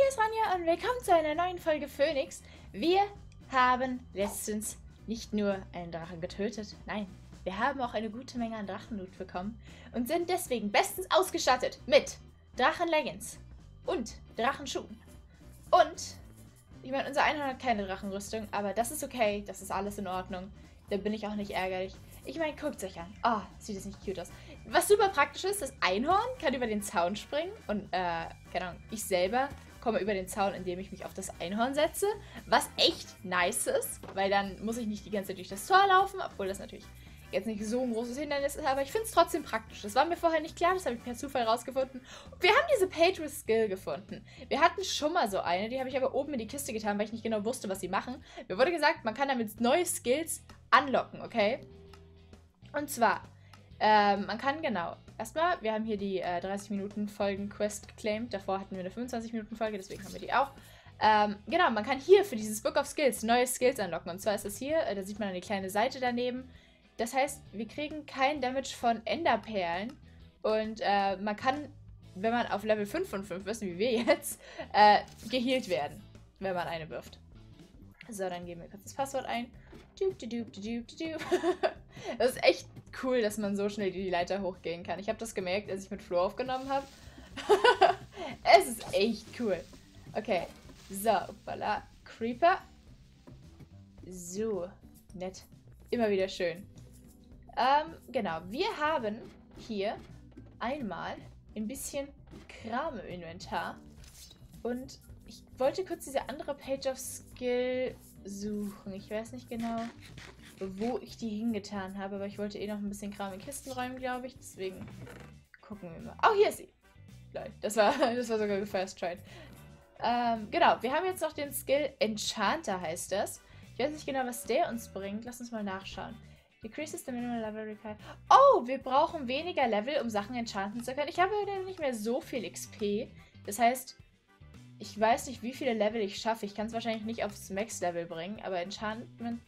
hier ist Ronja und willkommen zu einer neuen Folge Phoenix. Wir haben letztens nicht nur einen Drachen getötet, nein, wir haben auch eine gute Menge an Drachenblut bekommen und sind deswegen bestens ausgestattet mit Drachenleggings und Drachenschuhen. Und, ich meine, unser Einhorn hat keine Drachenrüstung, aber das ist okay, das ist alles in Ordnung. Da bin ich auch nicht ärgerlich. Ich meine, guckt euch an. Oh, sieht das nicht cute aus. Was super praktisch ist, das Einhorn kann über den Zaun springen. Und, keine Ahnung, ich selber komme über den Zaun, indem ich mich auf das Einhorn setze. Was echt nice ist, weil dann muss ich nicht die ganze Zeit durch das Tor laufen. Obwohl das natürlich jetzt nicht so ein großes Hindernis ist, aber ich finde es trotzdem praktisch. Das war mir vorher nicht klar, das habe ich per Zufall rausgefunden. Wir haben diese Patriot-Skill gefunden. Wir hatten schon mal so eine, die habe ich aber oben in die Kiste getan, weil ich nicht genau wusste, was sie machen. Mir wurde gesagt, man kann damit neue Skills anlocken, okay? Und zwar, man kann genau, erstmal, wir haben hier die 30-Minuten-Folgen-Quest geclaimt, davor hatten wir eine 25-Minuten-Folge, deswegen haben wir die auch. Genau, man kann hier für dieses Book of Skills neue Skills anlocken, und zwar ist das hier, da sieht man eine kleine Seite daneben. Das heißt, wir kriegen kein Damage von Enderperlen und man kann, wenn man auf Level 5 von 5 ist, wie wir jetzt, gehealt werden, wenn man eine wirft. So, dann geben wir kurz das Passwort ein. Das ist echt cool, dass man so schnell die Leiter hochgehen kann. Ich habe das gemerkt, als ich mit Flo aufgenommen habe. Es ist echt cool. Okay, so, voilà. Creeper. So, nett. Immer wieder schön. Genau, wir haben hier einmal ein bisschen Kram im Inventar. Und ich wollte kurz diese andere Page of Skill suchen. Ich weiß nicht genau, wo ich die hingetan habe, aber ich wollte eh noch ein bisschen Kram in Kisten räumen, glaube ich. Deswegen gucken wir mal. Oh, hier ist sie! Das war sogar gefirst tried. Genau, wir haben jetzt noch den Skill Enchanter, heißt das. Ich weiß nicht genau, was der uns bringt. Lass uns mal nachschauen. Decreases the minimal level required. Oh, wir brauchen weniger Level, um Sachen enchanten zu können. Ich habe nicht mehr so viel XP. Das heißt, ich weiß nicht, wie viele Level ich schaffe. Ich kann es wahrscheinlich nicht aufs Max-Level bringen, aber Enchantment...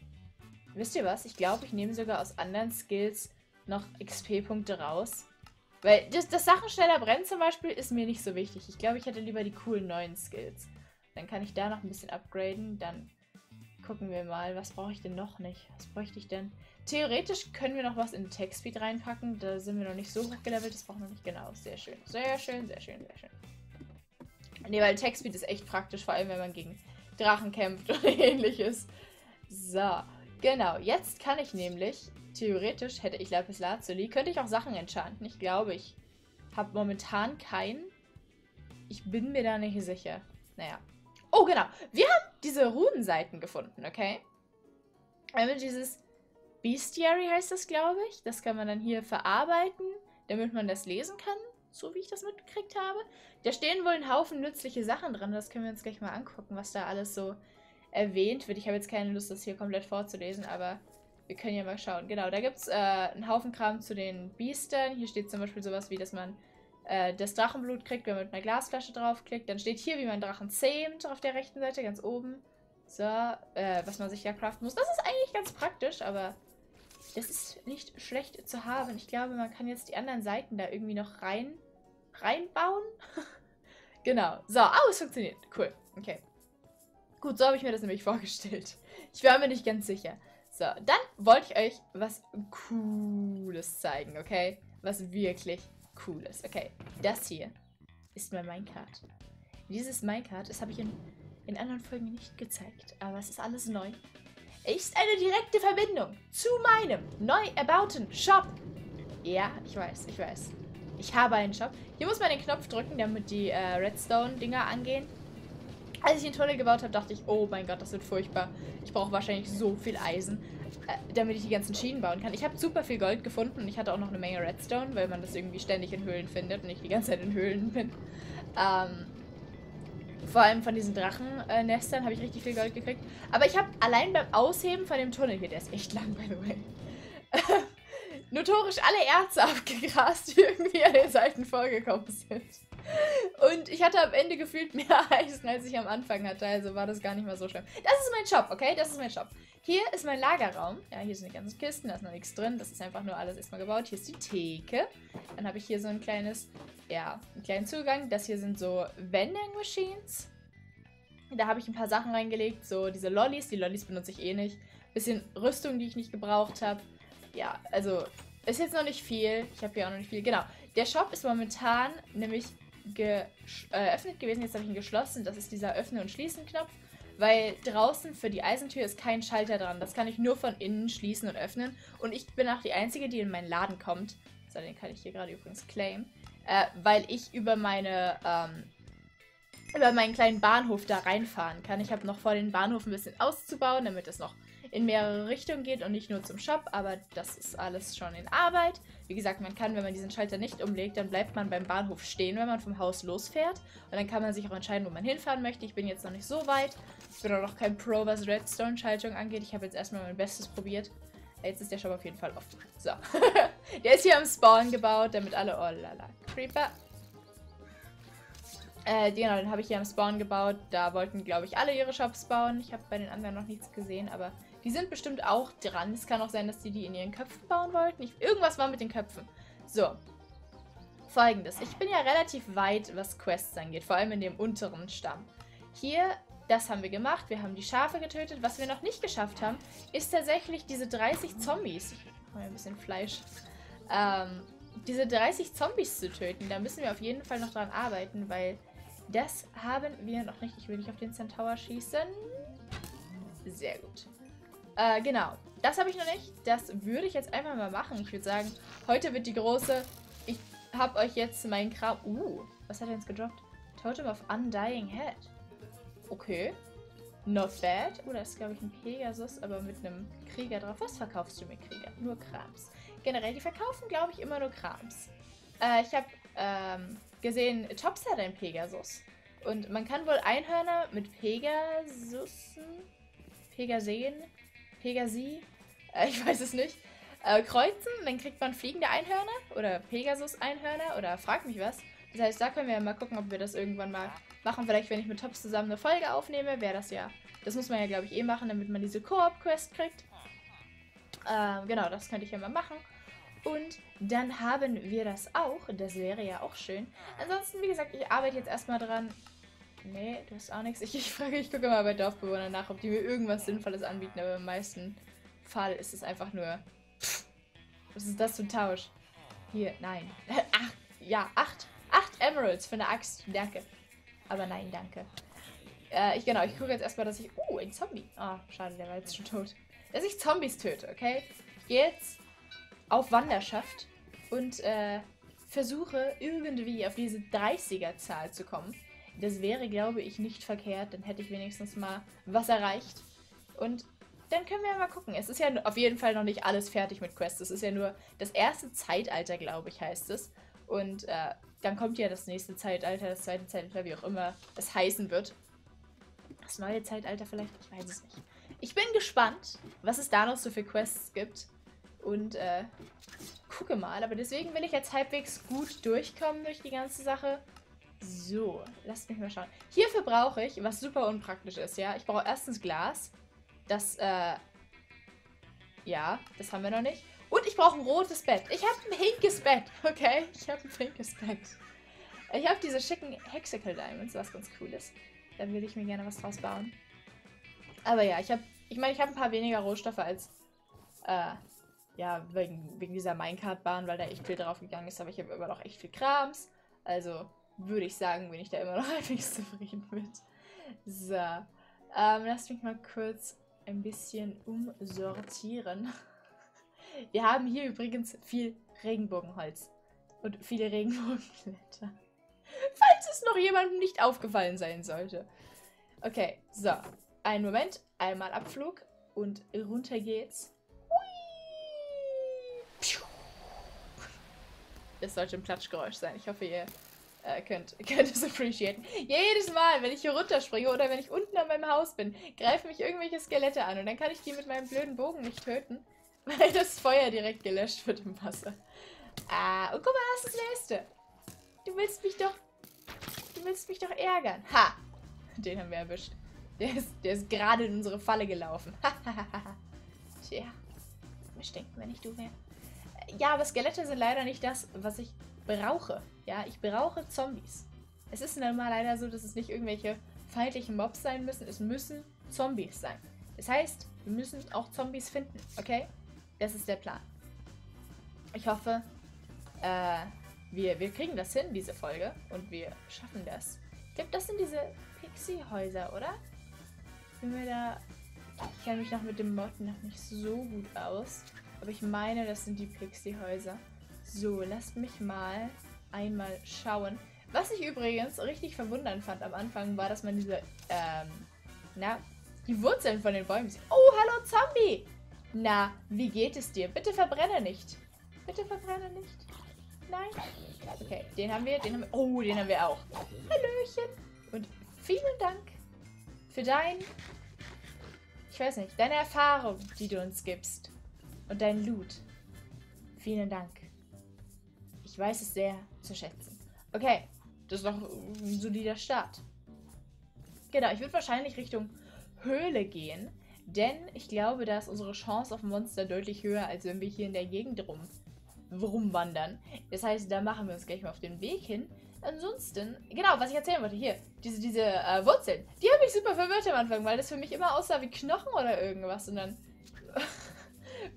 Wisst ihr was? Ich glaube, ich nehme sogar aus anderen Skills noch XP-Punkte raus. Weil das Sachen schneller brennen zum Beispiel ist mir nicht so wichtig. Ich glaube, ich hätte lieber die coolen neuen Skills. Dann kann ich da noch ein bisschen upgraden. Dann gucken wir mal, was brauche ich denn noch nicht? Was bräuchte ich denn? Theoretisch können wir noch was in Tech-Speed reinpacken. Da sind wir noch nicht so hochgelevelt. Das brauchen wir nicht genau. Sehr schön. Sehr schön, sehr schön, sehr schön. Ne, weil Tech-Speed ist echt praktisch, vor allem wenn man gegen Drachen kämpft oder ähnliches. So, genau. Jetzt kann ich nämlich, theoretisch hätte ich Lapis Lazuli, könnte ich auch Sachen enchanten. Ich glaube, ich habe momentan keinen. Ich bin mir da nicht sicher. Naja. Oh, genau. Wir haben diese Runenseiten gefunden, okay? Einmal dieses Bestiary heißt das, glaube ich. Das kann man dann hier verarbeiten, damit man das lesen kann. So wie ich das mitgekriegt habe. Da stehen wohl ein Haufen nützliche Sachen dran. Das können wir uns gleich mal angucken, was da alles so erwähnt wird. Ich habe jetzt keine Lust, das hier komplett vorzulesen, aber wir können ja mal schauen. Genau, da gibt es einen Haufen Kram zu den Biestern. Hier steht zum Beispiel sowas wie, dass man das Drachenblut kriegt, wenn man mit einer Glasflasche draufklickt. Dann steht hier, wie man Drachen zähmt auf der rechten Seite, ganz oben. So, was man sich da craften muss. Das ist eigentlich ganz praktisch, aber... Das ist nicht schlecht zu haben. Ich glaube, man kann jetzt die anderen Seiten da irgendwie noch reinbauen. Genau. So, oh, es funktioniert. Cool. Okay. Gut, so habe ich mir das nämlich vorgestellt. Ich war mir nicht ganz sicher. So, dann wollte ich euch was Cooles zeigen, okay? Was wirklich Cooles. Okay, das hier ist mein Minecart. Dieses Minecart, das habe ich in anderen Folgen nicht gezeigt, aber es ist alles neu. Ist eine direkte Verbindung zu meinem neu erbauten Shop. Ja, ich weiß, ich weiß. Ich habe einen Shop. Hier muss man den Knopf drücken, damit die Redstone-Dinger angehen. Als ich den Tunnel gebaut habe, dachte ich, oh mein Gott, das wird furchtbar. Ich brauche wahrscheinlich so viel Eisen, damit ich die ganzen Schienen bauen kann. Ich habe super viel Gold gefunden und ich hatte auch noch eine Menge Redstone, weil man das irgendwie ständig in Höhlen findet und ich die ganze Zeit in Höhlen bin. Vor allem von diesen Drachennestern habe ich richtig viel Gold gekriegt. Aber ich habe allein beim Ausheben von dem Tunnel hier, der ist echt lang, by the way, notorisch alle Erze abgegrast, die irgendwie an den Seiten vorgekommen sind. Und ich hatte am Ende gefühlt mehr Eisen, als ich am Anfang hatte, also war das gar nicht mal so schlimm. Das ist mein Shop, okay? Das ist mein Shop. Hier ist mein Lagerraum. Ja, hier sind die ganzen Kisten, da ist noch nichts drin. Das ist einfach nur alles erstmal gebaut. Hier ist die Theke. Dann habe ich hier so ein kleines, ja, einen kleinen Zugang. Das hier sind so Vending Machines. Da habe ich ein paar Sachen reingelegt, so diese Lollis. Die Lollis benutze ich eh nicht. Bisschen Rüstung, die ich nicht gebraucht habe. Ja, also ist jetzt noch nicht viel. Ich habe hier auch noch nicht viel. Genau, der Shop ist momentan nämlich geöffnet gewesen. Jetzt habe ich ihn geschlossen. Das ist dieser Öffnen- und Schließen-Knopf. Weil draußen für die Eisentür ist kein Schalter dran. Das kann ich nur von innen schließen und öffnen. Und ich bin auch die Einzige, die in meinen Laden kommt. So, den kann ich hier gerade übrigens claimen. Weil ich über meine... über meinen kleinen Bahnhof da reinfahren kann. Ich habe noch vor, den Bahnhof ein bisschen auszubauen, damit es noch in mehrere Richtungen geht und nicht nur zum Shop, aber das ist alles schon in Arbeit. Wie gesagt, man kann, wenn man diesen Schalter nicht umlegt, dann bleibt man beim Bahnhof stehen, wenn man vom Haus losfährt. Und dann kann man sich auch entscheiden, wo man hinfahren möchte. Ich bin jetzt noch nicht so weit. Ich bin auch noch kein Pro, was Redstone-Schaltung angeht. Ich habe jetzt erstmal mein Bestes probiert. Jetzt ist der Shop auf jeden Fall offen. So. Der ist hier am Spawn gebaut, damit alle... Oh lala, Creeper... Genau, den habe ich hier am Spawn gebaut. Da wollten, glaube ich, alle ihre Shops bauen. Ich habe bei den anderen noch nichts gesehen, aber die sind bestimmt auch dran. Es kann auch sein, dass die in ihren Köpfen bauen wollten. Irgendwas war mit den Köpfen. So, Folgendes. Ich bin ja relativ weit, was Quests angeht, vor allem in dem unteren Stamm. Hier, das haben wir gemacht. Wir haben die Schafe getötet. Was wir noch nicht geschafft haben, ist tatsächlich diese 30 Zombies. Ich mache ein bisschen Fleisch. Diese 30 Zombies zu töten. Da müssen wir auf jeden Fall noch dran arbeiten, weil... Das haben wir noch nicht. Ich will nicht auf den Centaur schießen. Sehr gut. Genau. Das habe ich noch nicht. Das würde ich jetzt einfach mal machen. Ich würde sagen, heute wird die große... Ich habe euch jetzt meinen Kram... was hat er jetzt gedroppt? Totem of Undying Head. Okay. Not bad. Oh, da ist, glaube ich, ein Pegasus, aber mit einem Krieger drauf. Was verkaufst du mir, Krieger? Nur Krams. Generell, die verkaufen, glaube ich, immer nur Krams. Ich habe... gesehen, Tops hat ein Pegasus. Und man kann wohl Einhörner mit Pegasussen, Pegasi, ich weiß es nicht, kreuzen. Dann kriegt man fliegende Einhörner oder Pegasus-Einhörner oder frag mich was. Das heißt, da können wir ja mal gucken, ob wir das irgendwann mal machen. Vielleicht, wenn ich mit Tops zusammen eine Folge aufnehme, wäre das ja... Das muss man ja, glaube ich, eh machen, damit man diese Co-op-Quest kriegt. Genau, das könnte ich ja mal machen. Und dann haben wir das auch. Das wäre ja auch schön. Ansonsten, wie gesagt, ich arbeite jetzt erstmal dran. Nee, du hast auch nichts. Ich gucke mal bei Dorfbewohnern nach, ob die mir irgendwas Sinnvolles anbieten. Aber im meisten Fall ist es einfach nur... Was ist das für ein Tausch? Hier, nein. Acht Emeralds für eine Axt. Danke. Aber nein, danke. Ich gucke jetzt erstmal, dass ich... ein Zombie. Schade, der war jetzt schon tot. Dass ich Zombies töte, okay? Jetzt... auf Wanderschaft und versuche irgendwie auf diese 30er-Zahl zu kommen. Das wäre, glaube ich, nicht verkehrt. Dann hätte ich wenigstens mal was erreicht. Und dann können wir ja mal gucken. Es ist ja auf jeden Fall noch nicht alles fertig mit Quests. Es ist ja nur das erste Zeitalter, glaube ich, heißt es. Und dann kommt ja das nächste Zeitalter, das zweite Zeitalter, wie auch immer es heißen wird. Das neue Zeitalter vielleicht? Ich weiß es nicht. Ich bin gespannt, was es da noch so für Quests gibt. Und gucke mal, aber deswegen will ich jetzt halbwegs gut durchkommen durch die ganze Sache. So, lasst mich mal schauen. Hierfür brauche ich, was super unpraktisch ist, ja. Ich brauche erstens Glas. Das, ja, das haben wir noch nicht. Und ich brauche ein rotes Bett. Ich habe ein pinkes Bett, okay? Ich habe ein pinkes Bett. Ich habe diese schicken Hexical Diamonds, was ganz cool ist. Da würde ich mir gerne was draus bauen. Aber ja, ich habe ein paar weniger Rohstoffe als, ja, wegen dieser Minecart-Bahn, weil da echt viel drauf gegangen ist, aber ich habe immer noch echt viel Krams. Also würde ich sagen, bin ich da immer noch halbwegs zufrieden mit. So. Lasst mich mal kurz ein bisschen umsortieren. Wir haben hier übrigens viel Regenbogenholz und viele Regenbogenblätter. Falls es noch jemandem nicht aufgefallen sein sollte. Okay, so. Einen Moment, einmal Abflug und runter geht's. Das sollte ein Platschgeräusch sein. Ich hoffe, ihr könnt es appreciaten. Jedes Mal, wenn ich hier runterspringe oder wenn ich unten an meinem Haus bin, greifen mich irgendwelche Skelette an und dann kann ich die mit meinem blöden Bogen nicht töten, weil das Feuer direkt gelöscht wird im Wasser. Und guck mal, das ist das Nächste. Du willst mich doch ärgern. Ha! Den haben wir erwischt. Der ist gerade in unsere Falle gelaufen. Tja. Mir stinken, wenn ich du wäre. Ja, aber Skelette sind leider nicht das, was ich brauche. Ja, ich brauche Zombies. Es ist dann mal leider so, dass es nicht irgendwelche feindlichen Mobs sein müssen. Es müssen Zombies sein. Das heißt, wir müssen auch Zombies finden, okay? Das ist der Plan. Ich hoffe, wir kriegen das hin, diese Folge. Und wir schaffen das. Ich glaube, das sind diese Pixie-Häuser, oder? Ich kenne mich noch mit dem Motten noch nicht so gut aus. Aber ich meine, das sind die Pixie-Häuser. So, lasst mich mal einmal schauen. Was ich übrigens richtig verwundernd fand am Anfang, war, dass man diese, die Wurzeln von den Bäumen sieht. Oh, hallo Zombie! Na, wie geht es dir? Bitte verbrenne nicht. Bitte verbrenne nicht. Nein? Okay, den haben wir. Oh, den haben wir auch. Hallöchen! Und vielen Dank für deine Erfahrung, die du uns gibst. Und dein Loot. Vielen Dank. Ich weiß es sehr zu schätzen. Okay, das ist doch ein solider Start. Genau, ich würde wahrscheinlich Richtung Höhle gehen, denn ich glaube, da ist unsere Chance auf Monster deutlich höher, als wenn wir hier in der Gegend rumwandern. Das heißt, da machen wir uns gleich mal auf den Weg hin. Ansonsten, genau, was ich erzählen wollte, hier, diese Wurzeln, die haben mich super verwirrt am Anfang, weil das für mich immer aussah wie Knochen oder irgendwas. Und dann,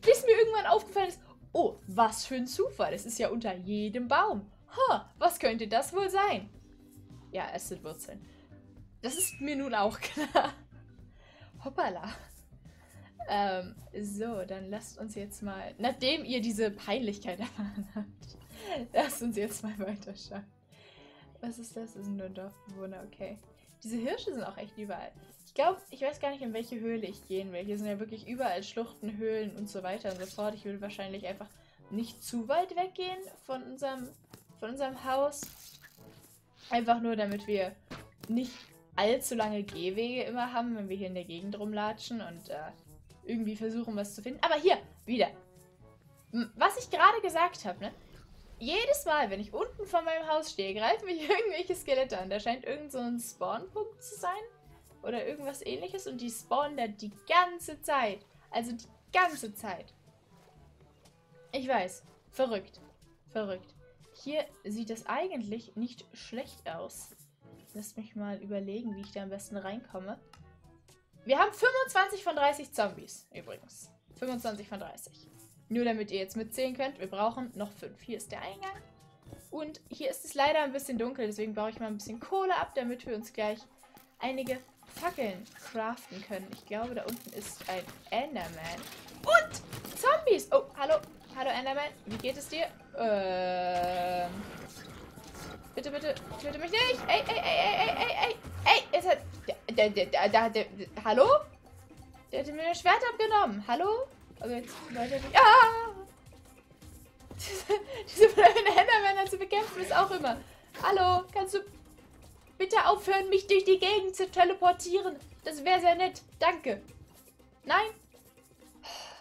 bis mir irgendwann aufgefallen ist, oh, was für ein Zufall, das ist ja unter jedem Baum. Ha, was könnte das wohl sein? Ja, es sind Wurzeln. Das ist mir nun auch klar. Hoppala. So, dann lasst uns jetzt mal, nachdem ihr diese Peinlichkeit erfahren habt, lasst uns jetzt mal weiterschauen. Was ist das? Das sind nur Dorfbewohner, okay. Diese Hirsche sind auch echt überall. Ich glaube, ich weiß gar nicht, in welche Höhle ich gehen will. Hier sind ja wirklich überall Schluchten, Höhlen und so weiter und so fort. Ich will wahrscheinlich einfach nicht zu weit weggehen von unserem Haus. Einfach nur, damit wir nicht allzu lange Gehwege immer haben, wenn wir hier in der Gegend rumlatschen und irgendwie versuchen, was zu finden. Aber hier, wieder. Was ich gerade gesagt habe, ne? Jedes Mal, wenn ich unten vor meinem Haus stehe, greifen mich irgendwelche Skelette an. Da scheint irgend so ein Spawnpunkt zu sein. Oder irgendwas ähnliches. Und die spawnen da die ganze Zeit. Also die ganze Zeit. Ich weiß. Verrückt. Verrückt. Hier sieht das eigentlich nicht schlecht aus. Lasst mich mal überlegen, wie ich da am besten reinkomme. Wir haben 25 von 30 Zombies übrigens. 25 von 30. Nur damit ihr jetzt mitzählen könnt, wir brauchen noch 5. Hier ist der Eingang. Und hier ist es leider ein bisschen dunkel, deswegen baue ich mal ein bisschen Kohle ab, damit wir uns gleich einige Fackeln craften können. Ich glaube, da unten ist ein Enderman. Und Zombies! Oh, hallo. Hallo Enderman. Wie geht es dir? Bitte, bitte, töte mich nicht! Ey! Es hat... Hallo? Der hat mir das Schwert abgenommen. Hallo? Aber jetzt Leute, die... Ah! Diese blöden Endermänner zu bekämpfen ist auch immer. Hallo, kannst du bitte aufhören, mich durch die Gegend zu teleportieren? Das wäre sehr nett. Danke. Nein?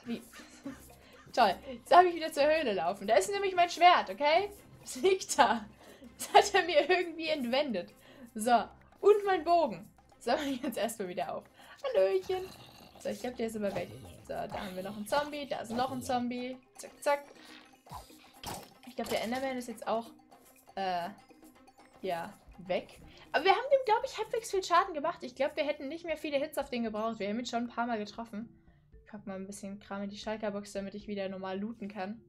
Wie? Toll. Jetzt darf ich wieder zur Höhle laufen. Da ist nämlich mein Schwert, okay? Das liegt da. Das hat er mir irgendwie entwendet. So. Und mein Bogen. Das sammle ich jetzt erstmal wieder auf. Hallöchen. So, ich glaube, der ist aber weg. So, da haben wir noch einen Zombie. Da ist noch ein Zombie. Zack, zack. Ich glaube, der Enderman ist jetzt auch, ja, weg. Aber wir haben dem, glaube ich, halbwegs viel Schaden gemacht. Ich glaube, wir hätten nicht mehr viele Hits auf den gebraucht. Wir haben ihn schon ein paar Mal getroffen. Ich packe mal ein bisschen Kram in die Schalkerbox, damit ich wieder normal looten kann.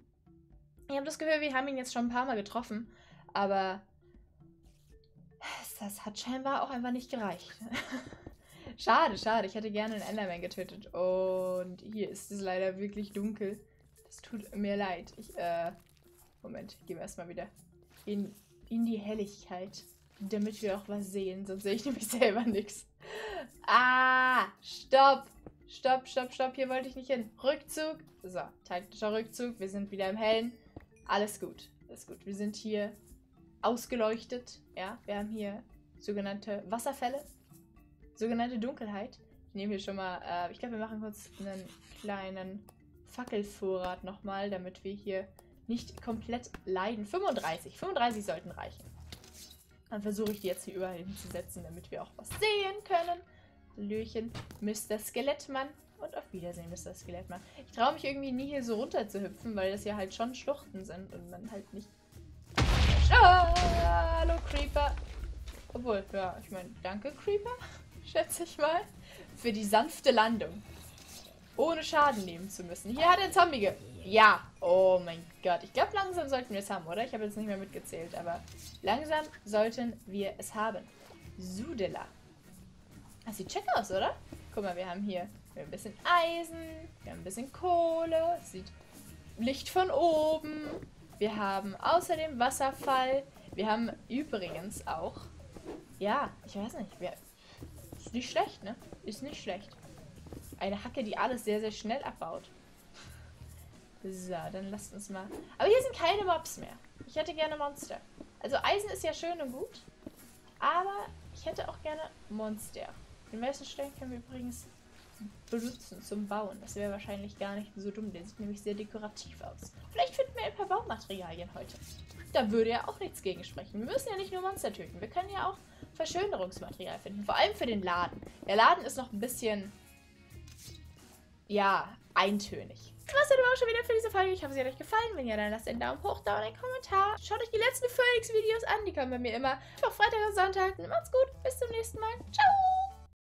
Ich habe das Gefühl, wir haben ihn jetzt schon ein paar Mal getroffen. Aber das hat scheinbar auch einfach nicht gereicht. Schade, schade. Ich hätte gerne einen Enderman getötet. Und hier ist es leider wirklich dunkel. Es tut mir leid. Moment, gehen wir erstmal wieder in die Helligkeit, damit wir auch was sehen. Sonst sehe ich nämlich selber nichts. Ah, stopp. Stopp, stopp, stopp. Hier wollte ich nicht hin. Rückzug. So, taktischer Rückzug. Wir sind wieder im Hellen. Alles gut. Alles gut. Wir sind hier ausgeleuchtet. Ja, wir haben hier sogenannte Wasserfälle. Sogenannte Dunkelheit. Ich nehme hier schon mal, ich glaube, wir machen kurz einen kleinen Fackelvorrat nochmal, damit wir hier nicht komplett leiden. 35. 35 sollten reichen. Dann versuche ich die jetzt hier überall hinzusetzen, damit wir auch was sehen können. Hallöchen, Mr. Skelettmann. Und auf Wiedersehen, Mr. Skelettmann. Ich traue mich irgendwie nie hier so runter zu hüpfen, weil das ja halt schon Schluchten sind und man halt nicht... Oh, hallo Creeper. Obwohl, ja, ich meine, danke Creeper, schätze ich mal, für die sanfte Landung. Ohne Schaden nehmen zu müssen. Hier hat er einen Zombie Ja, oh mein Gott. Ich glaube, langsam sollten wir es haben, oder? Ich habe jetzt nicht mehr mitgezählt, aber langsam sollten wir es haben. Sudela. Das sieht check aus, oder? Guck mal, wir haben hier ein bisschen Eisen, wir haben ein bisschen Kohle, es sieht Licht von oben. Wir haben außerdem Wasserfall. Wir haben übrigens auch, ja, ich weiß nicht, ist nicht schlecht, ne? Ist nicht schlecht. Eine Hacke, die alles sehr, sehr schnell abbaut. So, dann lasst uns mal... Aber hier sind keine Mobs mehr. Ich hätte gerne Monster. Also Eisen ist ja schön und gut. Aber ich hätte auch gerne Monster. Den meisten Stein können wir übrigens benutzen zum Bauen. Das wäre wahrscheinlich gar nicht so dumm. Der sieht nämlich sehr dekorativ aus. Vielleicht finden wir ein paar Baumaterialien heute. Da würde ja auch nichts gegen sprechen. Wir müssen ja nicht nur Monster töten. Wir können ja auch Verschönerungsmaterial finden. Vor allem für den Laden. Der Laden ist noch ein bisschen... ja, eintönig. Das war's dann aber auch schon wieder für diese Folge. Ich hoffe, sie hat euch gefallen. Wenn ja, dann lasst einen Daumen hoch da und einen Kommentar. Schaut euch die letzten Phoenix-Videos an. Die kommen bei mir immer. Mittwoch, Freitag und Sonntag. Macht's gut. Bis zum nächsten Mal. Ciao.